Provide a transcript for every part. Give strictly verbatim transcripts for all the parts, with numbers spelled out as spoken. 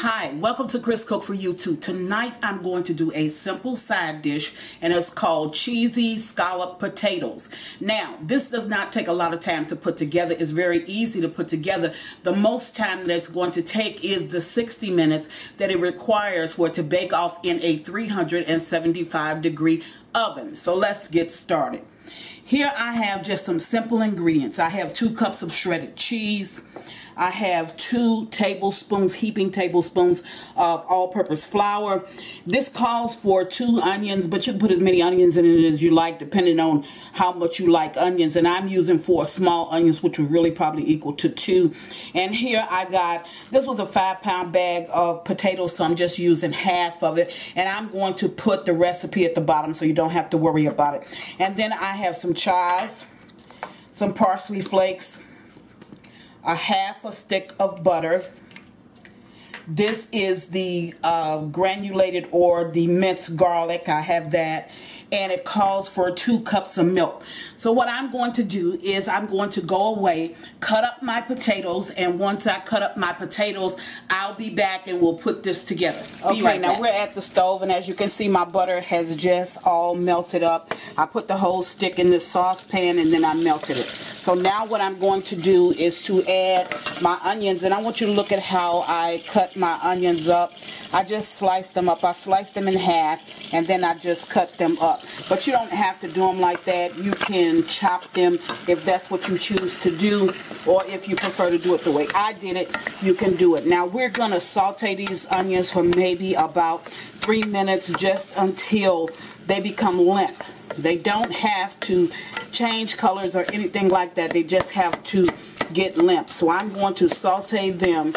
Hi, welcome to Chris Cook for YouTube. Tonight I'm going to do a simple side dish and it's called cheesy scallop potatoes. Now, this does not take a lot of time to put together. It's very easy to put together. The most time that it's going to take is the sixty minutes that it requires for it to bake off in a three hundred seventy-five degree oven. So let's get started. Here I have just some simple ingredients. I have two cups of shredded cheese. I have two tablespoons, heaping tablespoons of all-purpose flour. This calls for two onions, but you can put as many onions in it as you like, depending on how much you like onions. And I'm using four small onions, which would really probably equal to two. And here I got, this was a five-pound bag of potatoes, so I'm just using half of it. And I'm going to put the recipe at the bottom so you don't have to worry about it. And then I have some chives, some parsley flakes, a half a stick of butter. This is the uh, granulated or the minced garlic. I have that. And it calls for two cups of milk. So what I'm going to do is I'm going to go away, cut up my potatoes, and once I cut up my potatoes, I'll be back and we'll put this together. Okay, right now back. We're at the stove, and as you can see, my butter has just all melted up. I put the whole stick in this saucepan, and then I melted it. So now what I'm going to do is to add my onions, and I want you to look at how I cut my onions up. I just sliced them up. I sliced them in half, and then I just cut them up. But you don't have to do them like that. You can chop them if that's what you choose to do, or if you prefer to do it the way I did it, you can do it. Now we're going to saute these onions for maybe about three minutes, just until they become limp. They don't have to change colors or anything like that. They just have to get limp. So I'm going to saute them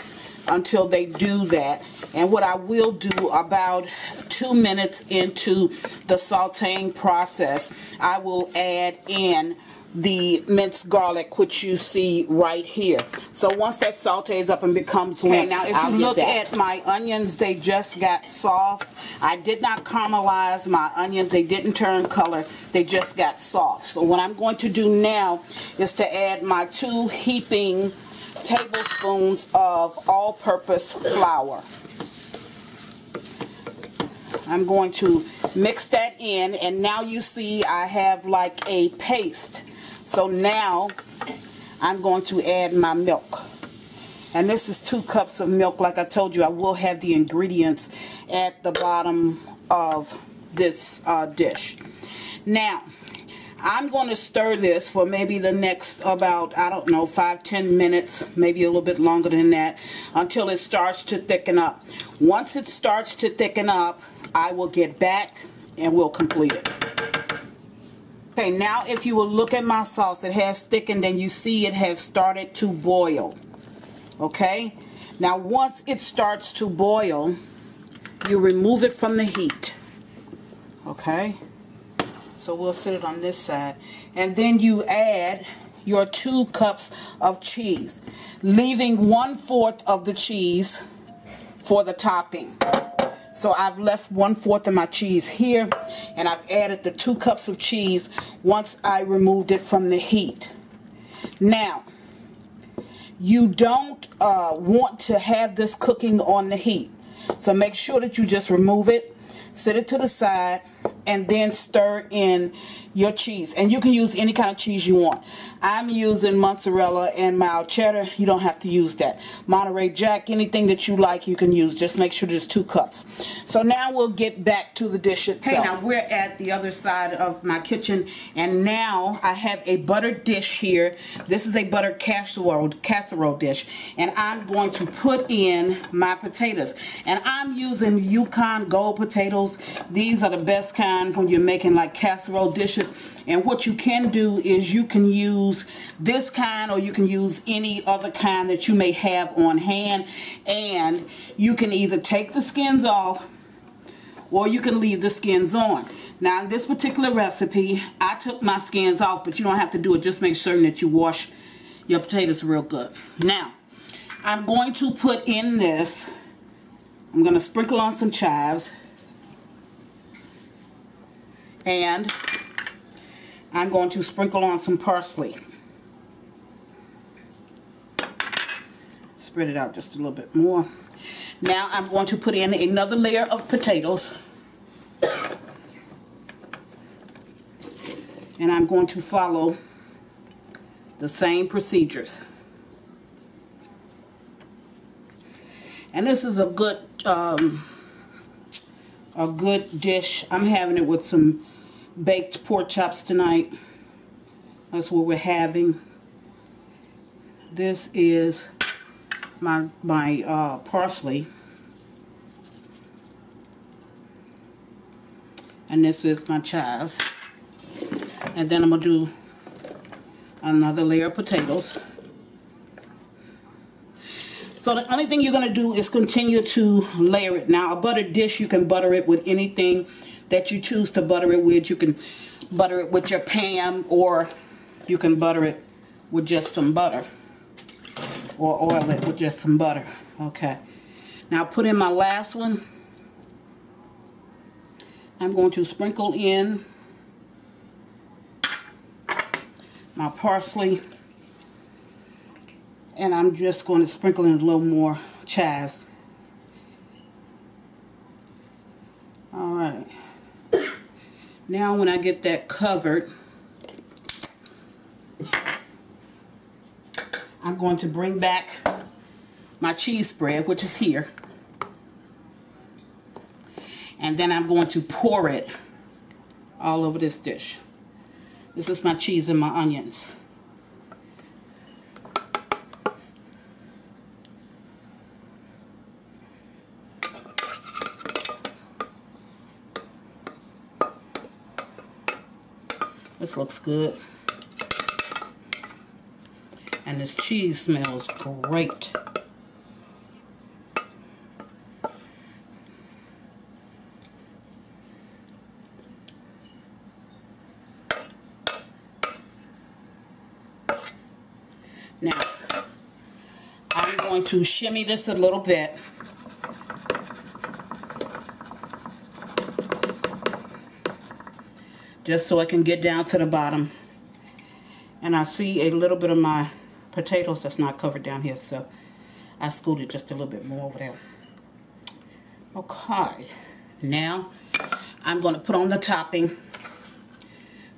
until they do that. And what I will do, about two minutes into the sauteing process, I will add in the minced garlic, which you see right here. So once that sautés up and becomes limp, now if I'll you look that. at my onions, they just got soft. I did not caramelize my onions. They didn't turn color. They just got soft. So what I'm going to do now is to add my two heaping tablespoons of all-purpose flour. I'm going to mix that in, and now you see I have like a paste. So now I'm going to add my milk. And this is two cups of milk. Like I told you, I will have the ingredients at the bottom of this uh, dish. Now, I'm going to stir this for maybe the next about, I don't know, five, ten minutes, maybe a little bit longer than that, until it starts to thicken up. Once it starts to thicken up, I will get back and we'll complete it. Okay, now if you will look at my sauce, it has thickened and you see it has started to boil. Okay? Now once it starts to boil, you remove it from the heat. Okay? So we'll set it on this side. And then you add your two cups of cheese, leaving one-fourth of the cheese for the topping. So I've left one-fourth of my cheese here, and I've added the two cups of cheese once I removed it from the heat. Now, you don't uh, want to have this cooking on the heat. So make sure that you just remove it, set it to the side, and then stir in your cheese. And you can use any kind of cheese you want. I'm using mozzarella and mild cheddar. You don't have to use that. Monterey Jack, anything that you like, you can use. Just make sure there's two cups. So now we'll get back to the dish itself. Okay, now we're at the other side of my kitchen, and now I have a buttered dish here. This is a buttered casserole, casserole dish, and I'm going to put in my potatoes. And I'm using Yukon Gold potatoes. These are the best kind when you're making like casserole dishes. And what you can do is you can use this kind, or you can use any other kind that you may have on hand, and you can either take the skins off or you can leave the skins on. Now in this particular recipe, I took my skins off, but you don't have to do it. Just make certain that you wash your potatoes real good. Now I'm going to put in this, I'm going to sprinkle on some chives, and I'm going to sprinkle on some parsley. Spread it out just a little bit more. Now I'm going to put in another layer of potatoes. And I'm going to follow the same procedures. And this is a good um, a good dish. I'm having it with some baked pork chops tonight. That's what we're having. This is my my uh, parsley, and this is my chives. And then I'm gonna do another layer of potatoes. So the only thing you're going to do is continue to layer it. Now, a butter dish, you can butter it with anything that you choose to butter it with. You can butter it with your Pam, or you can butter it with just some butter, or oil it with just some butter. Okay. Now, put in my last one. I'm going to sprinkle in my parsley. And I'm just going to sprinkle in a little more chives. All right. Now when I get that covered, I'm going to bring back my cheese spread, which is here. And then I'm going to pour it all over this dish. This is my cheese and my onions. This looks good. And this cheese smells great. Now, I'm going to shimmy this a little bit. Just so I can get down to the bottom. And I see a little bit of my potatoes that's not covered down here, so I scoot it just a little bit more over there. Okay, now I'm going to put on the topping,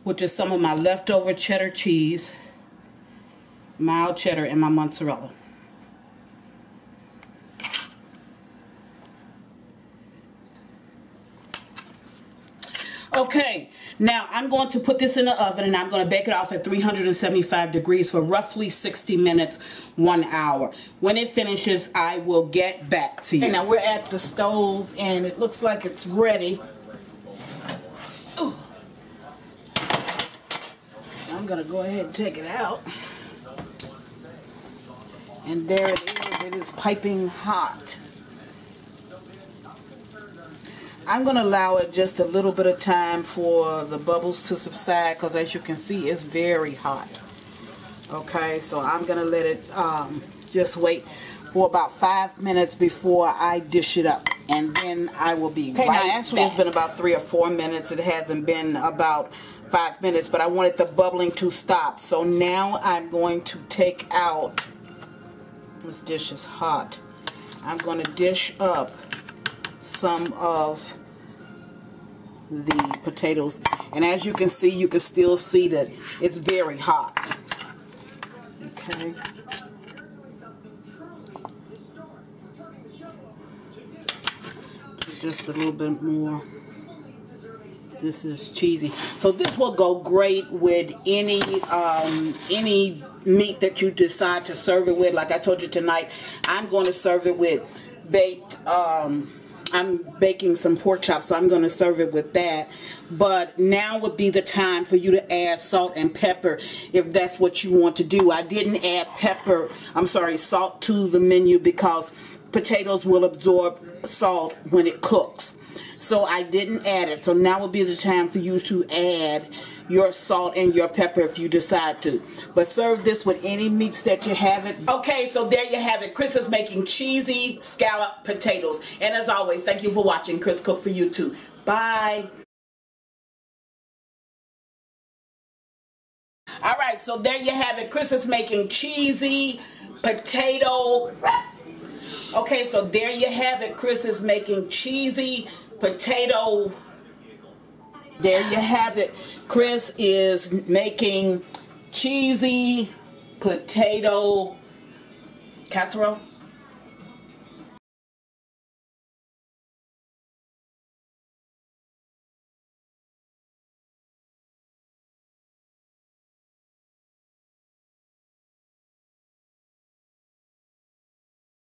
which is some of my leftover cheddar cheese, mild cheddar, and my mozzarella. Okay, now I'm going to put this in the oven and I'm going to bake it off at three hundred seventy-five degrees for roughly sixty minutes, one hour. When it finishes, I will get back to you. Okay, now we're at the stove and it looks like it's ready. Ooh. So I'm going to go ahead and take it out. And there it is. It is piping hot. I'm going to allow it just a little bit of time for the bubbles to subside, because as you can see, it's very hot. Okay, so I'm going to let it um, just wait for about five minutes before I dish it up. And then I will be okay, right now, actually, back. It's been about three or four minutes. It hasn't been about five minutes, but I wanted the bubbling to stop. So now I'm going to take out... This dish is hot. I'm going to dish up some of the potatoes, and as you can see, you can still see that it's very hot. Okay. Just a little bit more. This is cheesy. So this will go great with any um, any meat that you decide to serve it with. Like I told you tonight, I'm going to serve it with baked. Um, I'm baking some pork chops, so I'm going to serve it with that. But now would be the time for you to add salt and pepper if that's what you want to do. I didn't add pepper, I'm sorry, salt to the menu because potatoes will absorb salt when it cooks. So I didn't add it. So now would be the time for you to add your salt and your pepper if you decide to. But serve this with any meats that you have it. Okay, so there you have it. Chris is making cheesy scallop potatoes. And as always, thank you for watching Chris Cook for YouTube. Bye. All right, so there you have it. Chris is making cheesy potato Okay, so there you have it. Chris is making cheesy potato. There you have it. Chris is making cheesy potato casserole.